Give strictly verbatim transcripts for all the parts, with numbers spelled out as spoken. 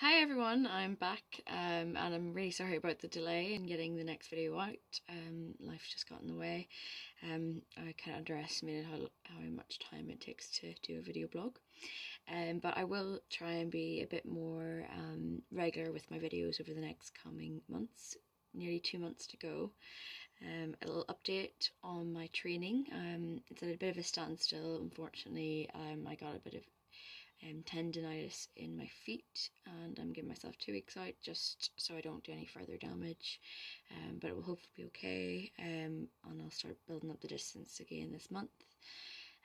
Hi everyone, I'm back um, and I'm really sorry about the delay in getting the next video out. Um, life just got in the way. Um, I kind of underestimated how, how much time it takes to do a video blog. Um, but I will try and be a bit more um, regular with my videos over the next coming months. Nearly two months to go. Um, a little update on my training. Um, it's at a bit of a standstill, unfortunately. Um, I got a bit of um, tendinitis in my feet, and I'm giving myself two weeks out just so I don't do any further damage. Um, but it will hopefully be okay, um, and I'll start building up the distance again this month.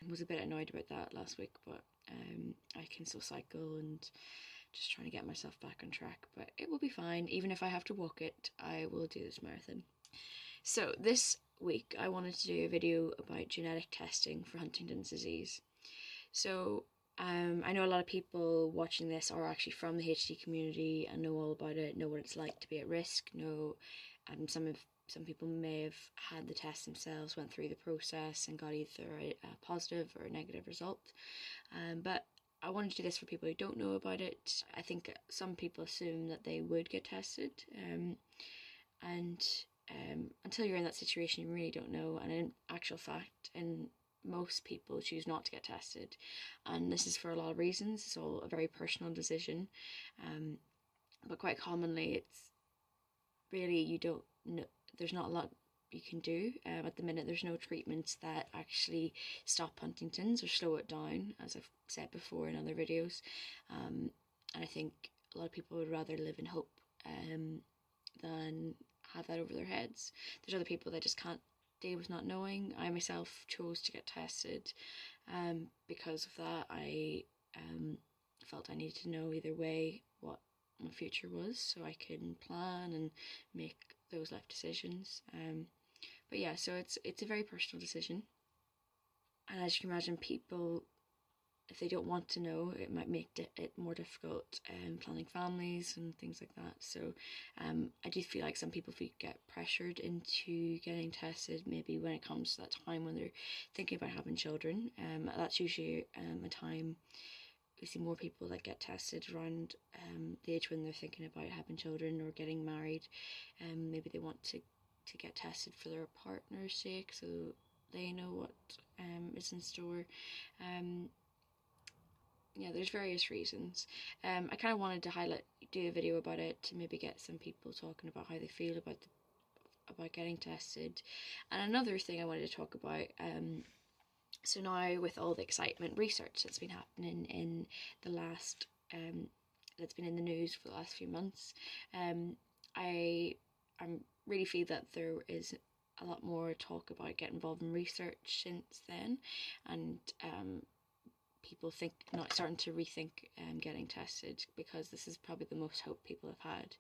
I was a bit annoyed about that last week, but um, I can still cycle and just trying to get myself back on track, but it will be fine. Even if I have to walk it, I will do this marathon. So this week I wanted to do a video about genetic testing for Huntington's disease. So um, I know a lot of people watching this are actually from the H D community and know all about it, know what it's like to be at risk, know um, some of Some people may have had the test themselves, went through the process and got either a, a positive or a negative result. Um, but I wanted to do this for people who don't know about it. I think some people assume that they would get tested. Um, and um, until you're in that situation, you really don't know. And in actual fact, in most people choose not to get tested. And this is for a lot of reasons. It's all a very personal decision. Um, but quite commonly, it's really you don't know. There's not a lot you can do. Um, at the minute, there's no treatments that actually stop Huntington's or slow it down, as I've said before in other videos. Um, and I think a lot of people would rather live in hope um, than have that over their heads. There's other people that just can't deal with not knowing. I myself chose to get tested um, because of that. I um, felt I needed to know either way what my future was so I can plan and make those life decisions. Um but yeah, so it's it's a very personal decision, and as you can imagine, people, if they don't want to know, it might make it more difficult um planning families and things like that. So um I do feel like some people get pressured into getting tested, maybe when it comes to that time when they're thinking about having children. Um that's usually um a time we see more people that get tested around um, the age when they're thinking about having children or getting married. Um, maybe they want to, to get tested for their partner's sake so they know what um, is in store. Um, yeah, there's various reasons. Um, I kind of wanted to highlight, do a video about it to maybe get some people talking about how they feel about the, about getting tested. And another thing I wanted to talk about, um, so now with all the excitement research that's been happening in the last, um, that's been in the news for the last few months, um, I I'm really feel that there is a lot more talk about getting involved in research since then, and um, people think not starting to rethink um, getting tested, because this is probably the most hope people have had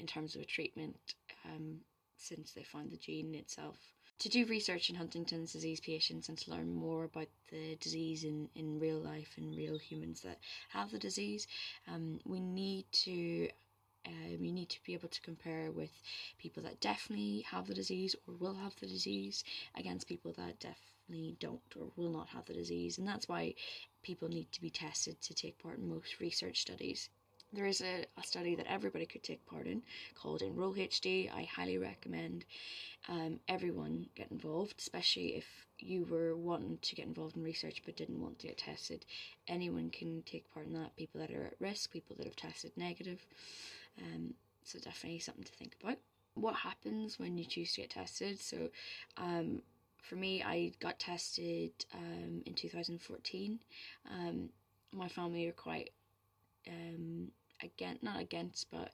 in terms of a treatment um, since they found the gene itself. To do research in Huntington's disease patients and to learn more about the disease in, in real life and real humans that have the disease, um, we need to um, you need to be able to compare with people that definitely have the disease or will have the disease against people that definitely don't or will not have the disease. And that's why people need to be tested to take part in most research studies. There is a, a study that everybody could take part in called Enroll H D. I highly recommend um, everyone get involved, especially if you were wanting to get involved in research but didn't want to get tested. Anyone can take part in that, people that are at risk, people that have tested negative. Um, so definitely something to think about. What happens when you choose to get tested? So um, for me, I got tested um, in two thousand fourteen. Um, my family are quite... Um, again, not against, but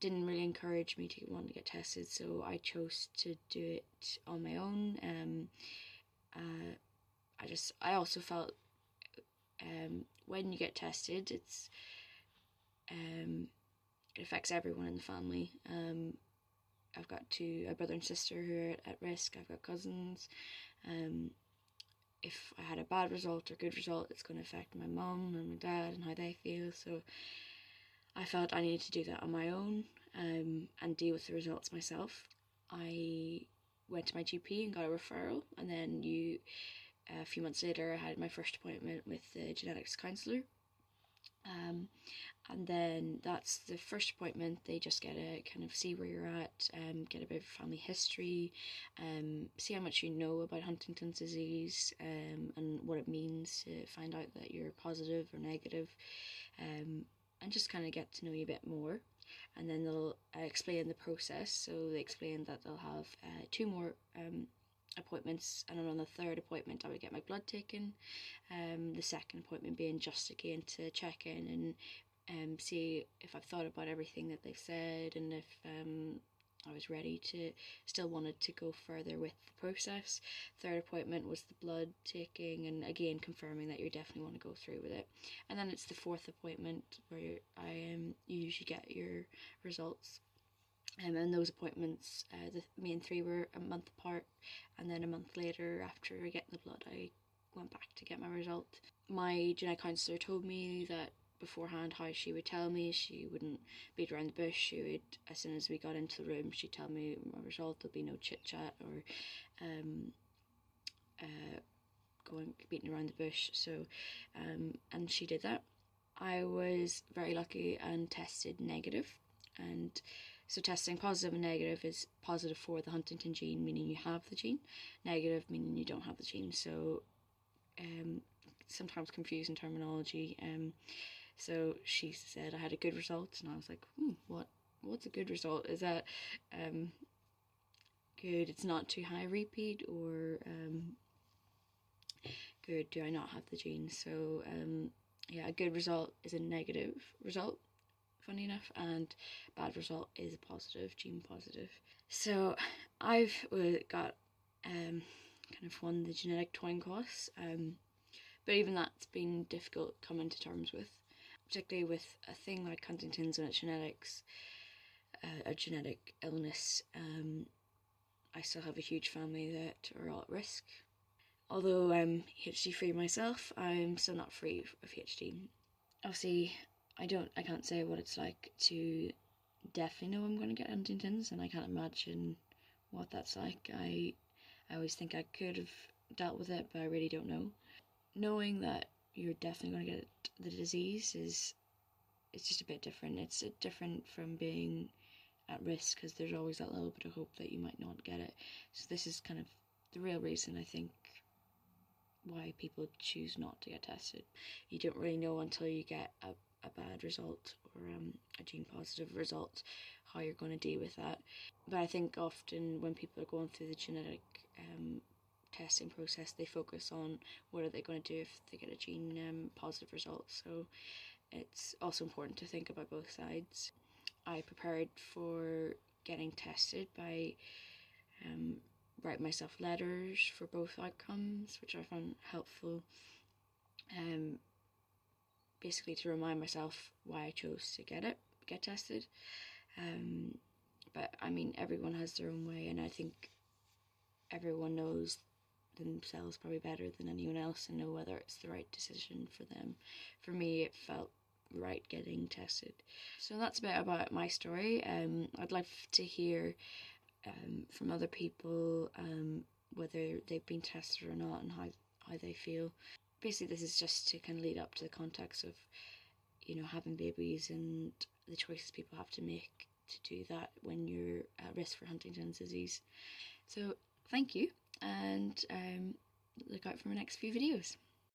didn't really encourage me to want to get tested, so I chose to do it on my own. Um, uh, I just, I also felt um, when you get tested, it's um, it affects everyone in the family. Um, I've got two, a brother and sister who are at risk. I've got cousins. Um, If I had a bad result or good result, it's going to affect my mum and my dad and how they feel. So I felt I needed to do that on my own um, and deal with the results myself. I went to my G P and got a referral, and then you, a few months later I had my first appointment with the genetics counsellor. Um, And then that's the first appointment. They just get to kind of see where you're at, um, get a bit of family history, um, see how much you know about Huntington's disease, um, and what it means to find out that you're positive or negative, um, and just kind of get to know you a bit more. And then they'll uh, explain the process. So they explain that they'll have uh, two more um, appointments, and then on the third appointment I would get my blood taken, um, the second appointment being just again to check in and Um, see if I've thought about everything that they've said, and if um, I was ready to, still wanted to go further with the process. Third appointment was the blood taking, and again confirming that you definitely want to go through with it. And then it's the fourth appointment where I um, you usually get your results. Um, and those appointments, uh, the main three were a month apart, and then a month later after getting the blood I went back to get my result. My genetic counsellor told me that beforehand how she would tell me, she wouldn't beat around the bush. She would, as soon as we got into the room, she'd tell me my result. There'd be no chit chat or um uh going beating around the bush. So um and she did that. I was very lucky and tested negative. And so testing positive and negative is positive for the Huntington gene, meaning you have the gene, negative meaning you don't have the gene. So um sometimes confusing terminology. Um so she said I had a good result, and I was like, hmm, what what's a good result? Is that um good, it's not too high repeat, or um good, do I not have the gene? So um yeah, a good result is a negative result, funny enough, and bad result is a positive, gene positive. So I've got um kind of won the genetic twine course, um but even that's been difficult coming to terms with, particularly with a thing like Huntington's and its genetics, uh, a genetic illness. um I still have a huge family that are all at risk. Although I'm H D free myself, I'm still not free of H D. Obviously I don't I can't say what it's like to definitely know I'm going to get Huntington's, and I can't imagine what that's like. I I always think I could have dealt with it, but I really don't know. Knowing that you're definitely going to get the disease is, it's just a bit different. It's different from being at risk, because there's always that little bit of hope that you might not get it. So this is kind of the real reason, I think, why people choose not to get tested. You don't really know until you get a, a bad result or um, a gene positive result how you're going to deal with that. But I think often when people are going through the genetic um, testing process, they focus on what are they going to do if they get a gene um, positive result. So it's also important to think about both sides. I prepared for getting tested by um, writing myself letters for both outcomes, which I found helpful, um, basically to remind myself why I chose to get it, get tested. Um, but I mean, everyone has their own way, and I think everyone knows themselves probably better than anyone else and know whether it's the right decision for them. For me, it felt right getting tested. So that's a bit about my story. Um, I'd like to hear um, from other people um, whether they've been tested or not, and how, how they feel. Basically, this is just to kind of lead up to the context of, you know, having babies and the choices people have to make to do that when you're at risk for Huntington's disease. So thank you, and um, look out for my next few videos.